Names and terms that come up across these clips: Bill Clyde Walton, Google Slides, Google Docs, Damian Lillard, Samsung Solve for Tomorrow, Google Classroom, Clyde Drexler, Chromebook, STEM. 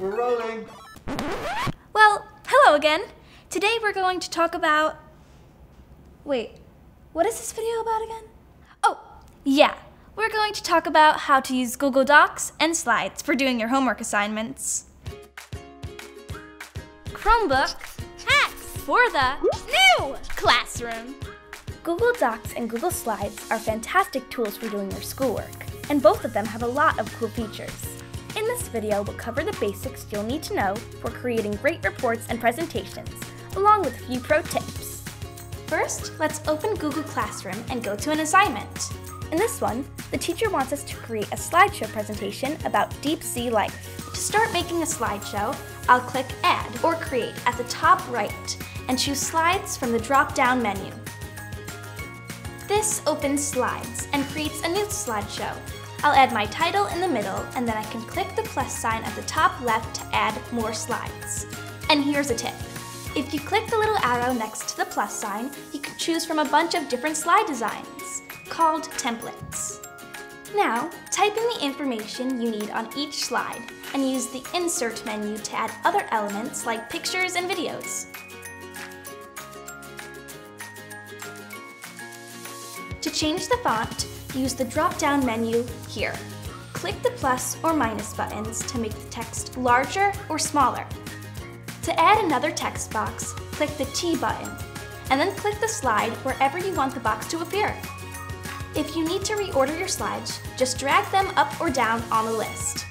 We're rolling. Well, hello again. Today we're going to talk about... Wait, what is this video about again? Oh, yeah. We're going to talk about how to use Google Docs and Slides for doing your homework assignments. Chromebook hacks for the new classroom. Google Docs and Google Slides are fantastic tools for doing your schoolwork, and both of them have a lot of cool features. In this video, we'll cover the basics you'll need to know for creating great reports and presentations, along with a few pro tips. First, let's open Google Classroom and go to an assignment. In this one, the teacher wants us to create a slideshow presentation about deep sea life. To start making a slideshow, I'll click Add or Create at the top right and choose Slides from the drop-down menu. This opens Slides and creates a new slideshow. I'll add my title in the middle, and then I can click the plus sign at the top left to add more slides. And here's a tip. If you click the little arrow next to the plus sign, you can choose from a bunch of different slide designs, called templates. Now, type in the information you need on each slide, and use the Insert menu to add other elements like pictures and videos. To change the font, use the drop-down menu here. Click the plus or minus buttons to make the text larger or smaller. To add another text box, click the T button, and then click the slide wherever you want the box to appear. If you need to reorder your slides, just drag them up or down on the list.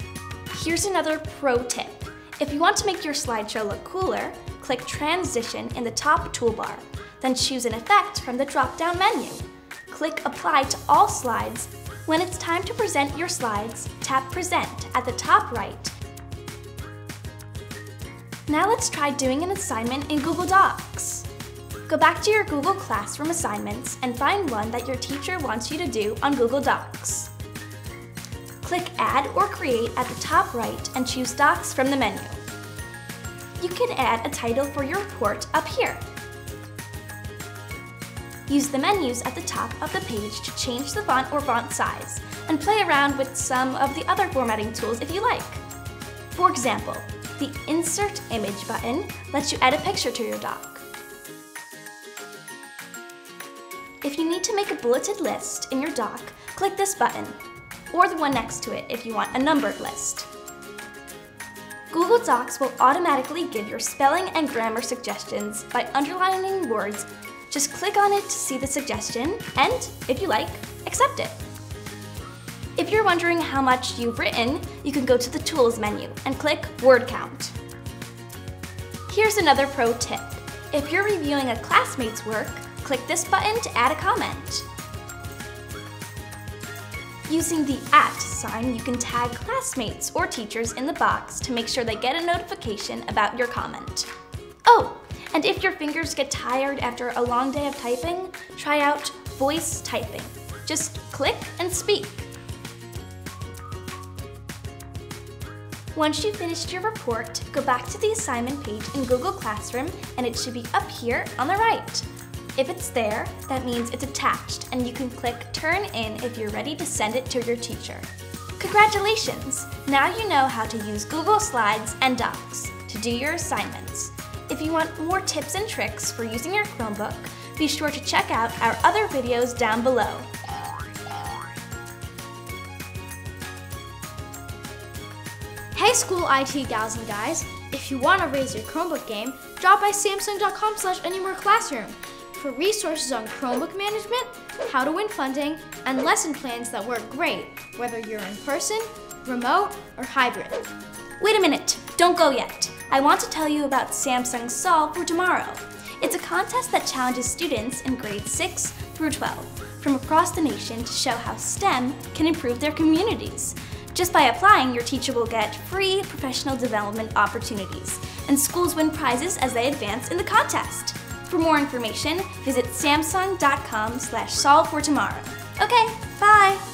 Here's another pro tip. If you want to make your slideshow look cooler, click Transition in the top toolbar, then choose an effect from the drop-down menu. Click Apply to all slides. When it's time to present your slides, tap Present at the top right. Now let's try doing an assignment in Google Docs. Go back to your Google Classroom assignments and find one that your teacher wants you to do on Google Docs. Click Add or Create at the top right and choose Docs from the menu. You can add a title for your report up here. Use the menus at the top of the page to change the font or font size, and play around with some of the other formatting tools if you like. For example, the Insert Image button lets you add a picture to your doc. If you need to make a bulleted list in your doc, click this button, or the one next to it if you want a numbered list. Google Docs will automatically give your spelling and grammar suggestions by underlining words. Just click on it to see the suggestion and, if you like, accept it. If you're wondering how much you've written, you can go to the Tools menu and click Word Count. Here's another pro tip. If you're reviewing a classmate's work, click this button to add a comment. Using the @ sign, you can tag classmates or teachers in the box to make sure they get a notification about your comment. Oh! And if your fingers get tired after a long day of typing, try out voice typing. Just click and speak. Once you've finished your report, go back to the assignment page in Google Classroom and it should be up here on the right. If it's there, that means it's attached and you can click Turn In if you're ready to send it to your teacher. Congratulations! Now you know how to use Google Slides and Docs to do your assignments. If you want more tips and tricks for using your Chromebook, be sure to check out our other videos down below. Hey school IT gals and guys, if you want to raise your Chromebook game, drop by samsung.com/anymore classroom for resources on Chromebook management, how to win funding, and lesson plans that work great, whether you're in person, remote, or hybrid. Wait a minute, don't go yet. I want to tell you about Samsung Solve for Tomorrow. It's a contest that challenges students in grades 6 through 12 from across the nation to show how STEM can improve their communities. Just by applying, your teacher will get free professional development opportunities, and schools win prizes as they advance in the contest. For more information, visit samsung.com/solvefortomorrow. Okay, bye!